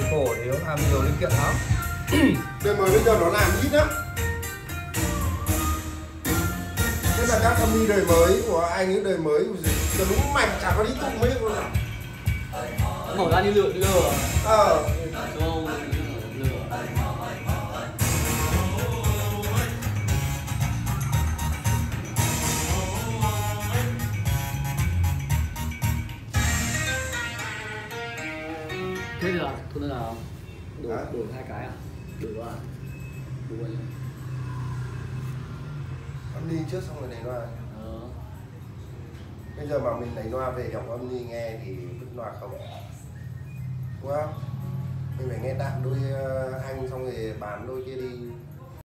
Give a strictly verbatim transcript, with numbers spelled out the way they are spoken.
cái cổ thì nó làm nhiều linh kiện lắm. Thế mà bây giờ nó làm ít lắm. Thế là các âm đời mới của anh những đời mới của gì nó đúng mạnh, chả có lý tụng mấy con nào. Bỏ ra như lừa lừa. Ờ. Thế là thôi là không? Đổi, à? Đổi hai cái à? Đổi ba. Đổi ba. Âm ni trước xong rồi lấy loa. Ờ. Bây giờ mà mình lấy loa về học âm ni nghe thì vứt loa không ạ? Đúng không? Mình phải nghe tạm đôi anh xong rồi bán đôi kia đi.